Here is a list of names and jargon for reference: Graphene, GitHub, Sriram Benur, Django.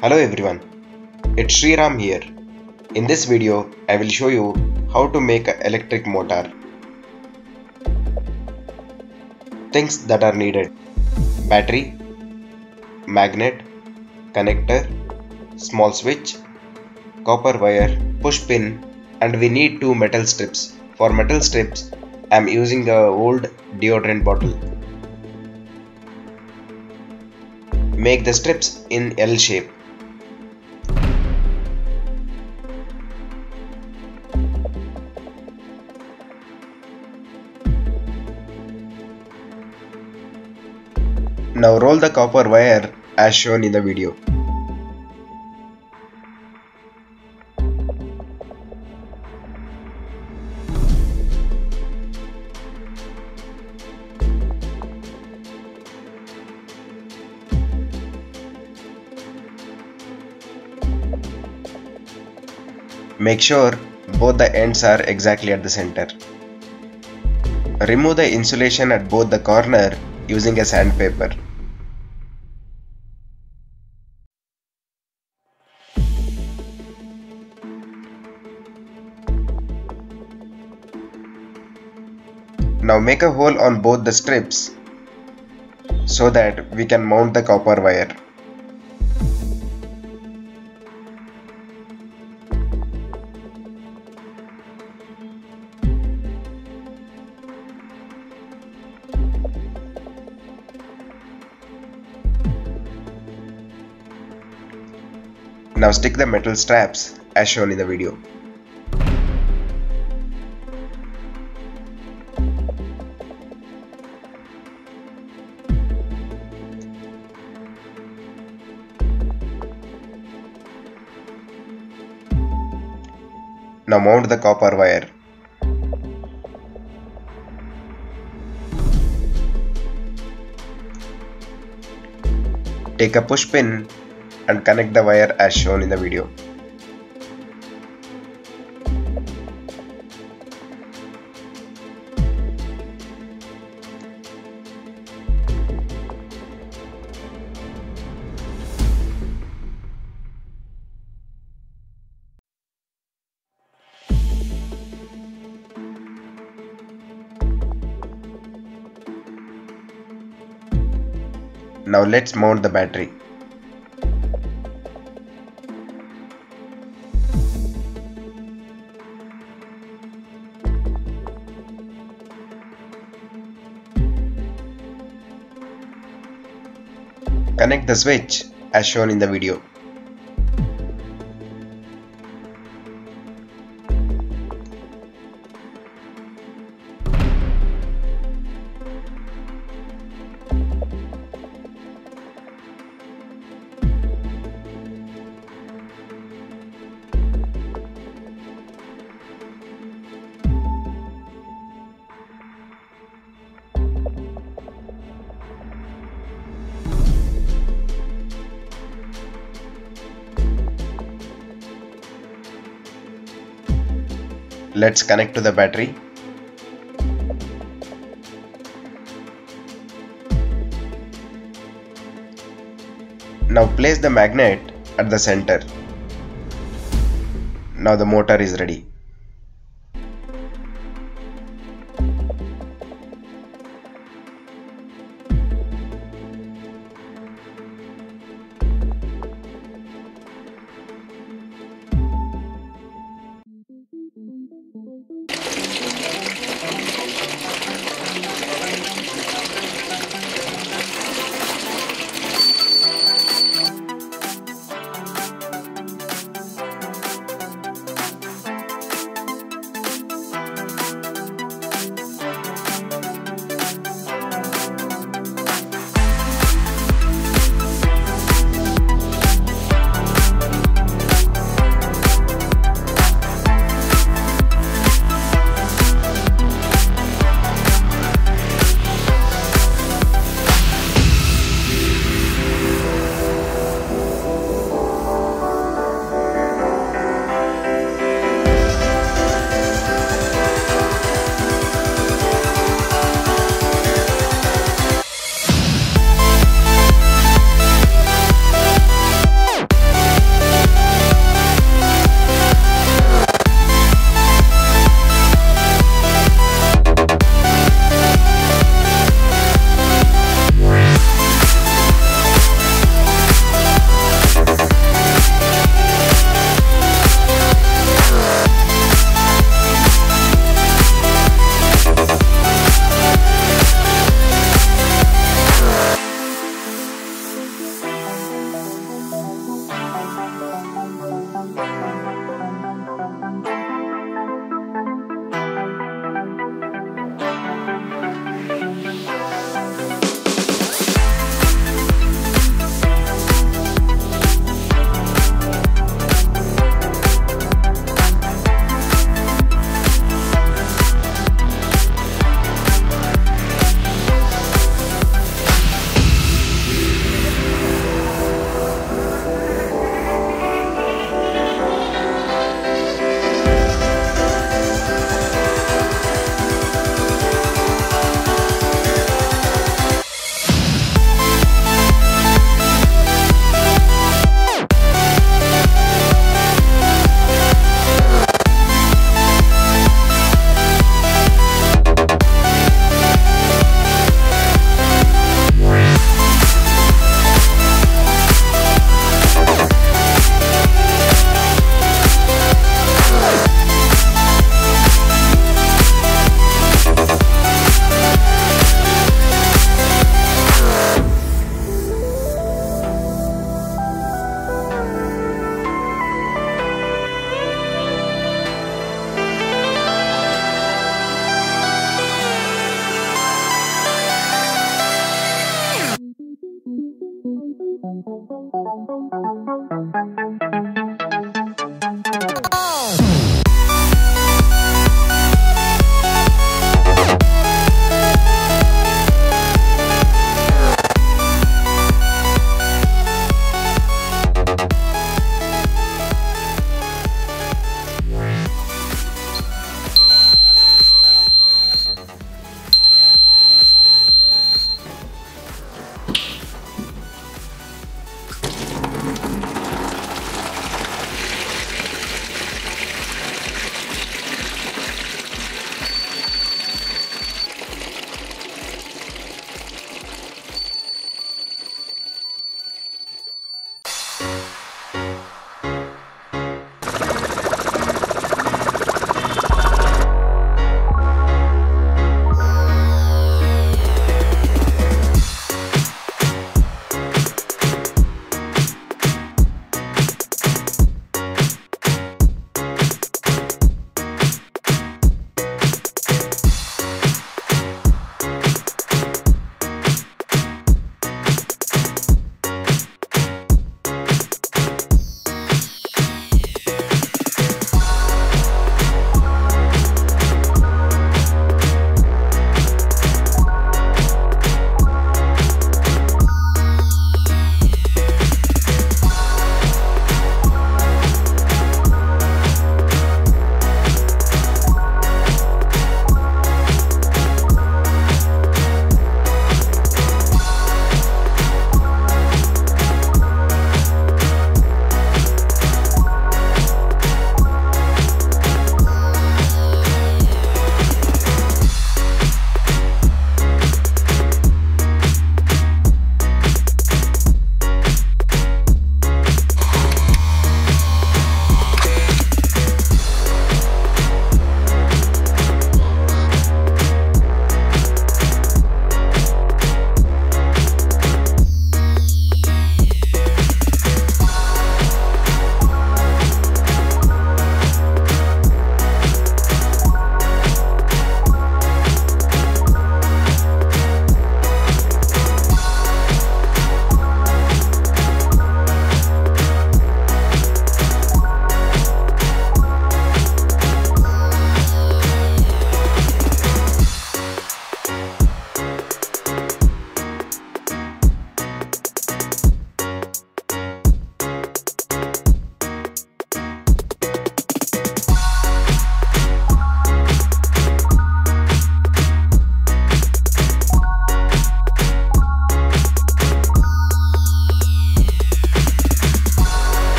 Hello everyone, it's Sriram here. In this video, I will show you how to make an electric motor. Things that are needed: battery, magnet, connector, small switch, copper wire, push pin, and we need two metal strips. For metal strips, I am using the old deodorant bottle. Make the strips in L shape. Now roll the copper wire as shown in the video. Make sure both the ends are exactly at the center. Remove the insulation at both the corners using a sandpaper. Now make a hole on both the strips so that we can mount the copper wire. Now stick the metal straps as shown in the video. Now mount the copper wire. Take a push pin and connect the wire as shown in the video. Now let's mount the battery. Connect the switch as shown in the video. Let's connect to the battery. Now place the magnet at the center. Now the motor is ready.